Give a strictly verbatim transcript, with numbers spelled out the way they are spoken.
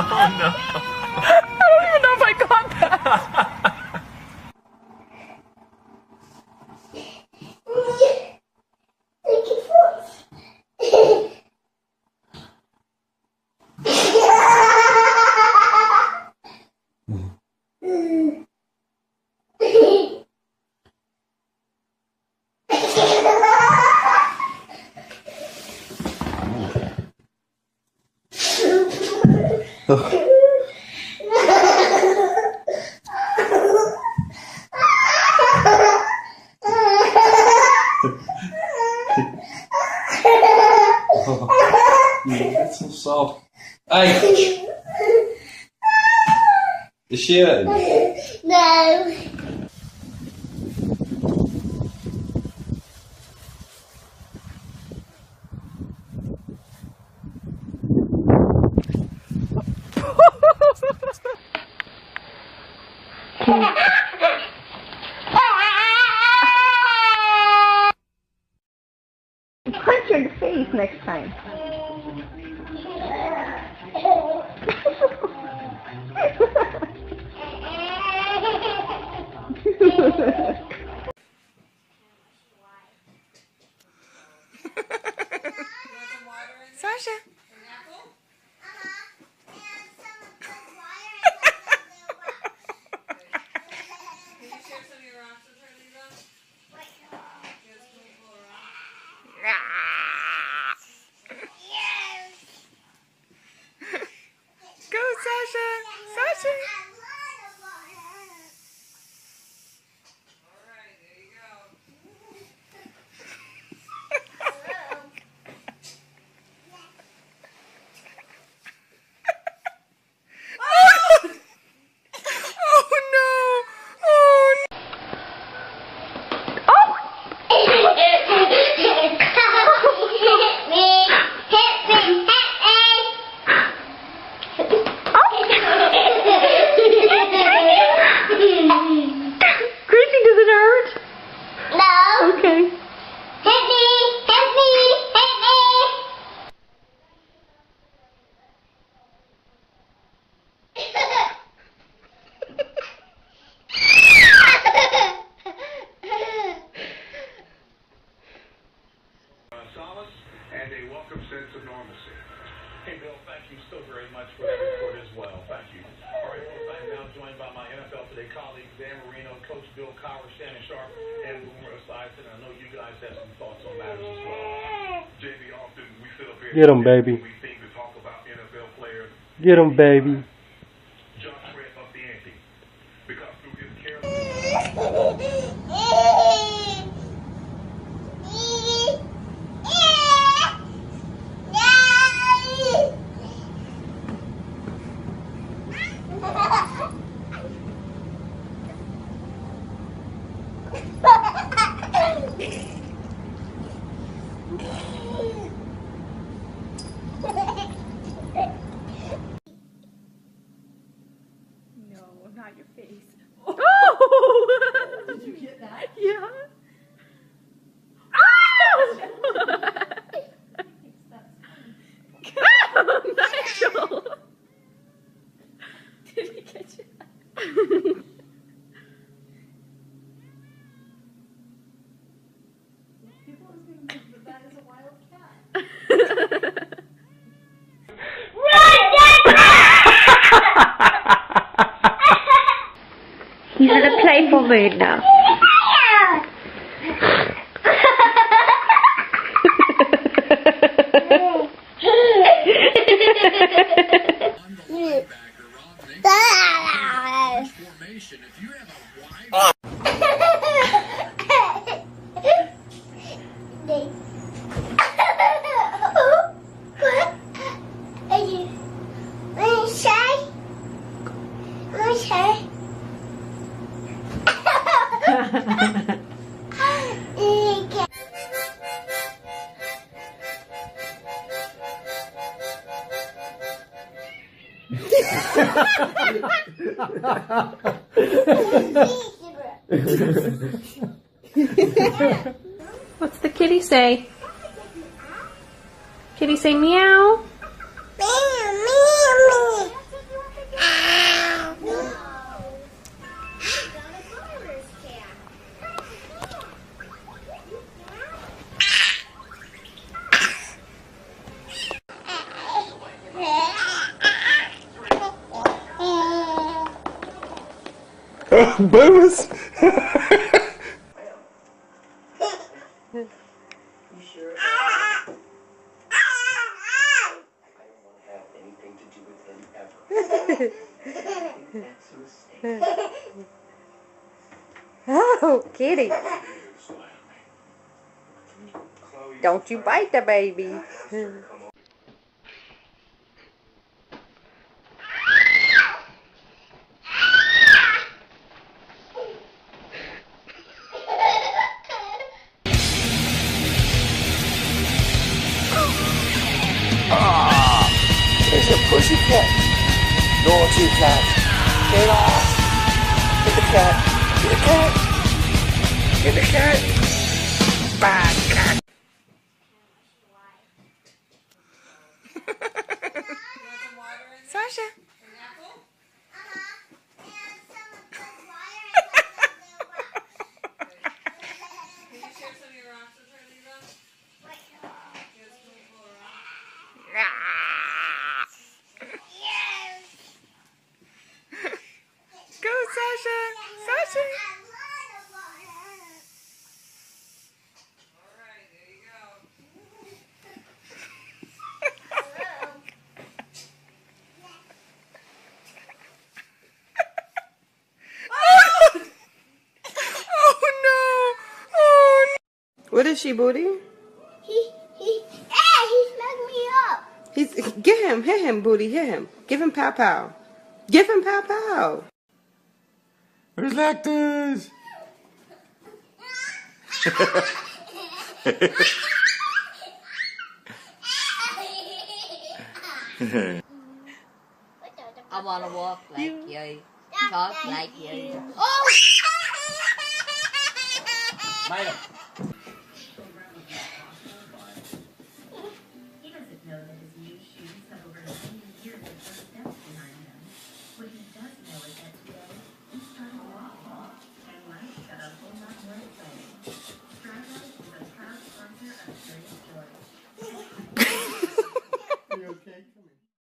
Oh no. I don't even know if I got that. Ugh. Oh, that's so soft. Hey! Is she hurting? No. Punch your face next time. Sasha. Sense of normalcy. Hey, Bill, thank you so very much for that report as well. Thank you. All right, folks, I'm now joined by my N F L Today colleagues, Dan Marino, Coach Bill Cowher, Shannon Sharp, and Boomer Esiason, and I know you guys have some thoughts on matters as well. J B, often we sit up here. Get him, baby. We seem to talk about N F L players. Get him, baby. John Trent up the ante. Because through his careless... Your face. Oh! Oh! Did you get that? Yeah. Oh, Nigel! Did he catch it? People assume that that is a wild cat. He's in a playful mood now. What's the kitty say? Kitty, say meow. Meow, meow, meow. Boobus. Oh, kitty. Don't you bite the baby. Ah, it's a pussy cat. Naughty cat. Get off! Get the cat! Get the cat! Get the cat! Bad cat! Sasha! An apple? Uh-huh. And some of the water and some of the rocks. Can you share some of your rocks with her, Lisa? Wait. Here's some of the rocks. Nah. Sasha! Alright, there you go. Oh! Oh no! Oh no! What is she, Booty? He, he, hey, he smacked me up! He's, get him, hit him, Booty, hit him. Give him pow pow. Give him pow pow! Where's Lactose? I want to walk like you, you. talk like you. Oh! Michael.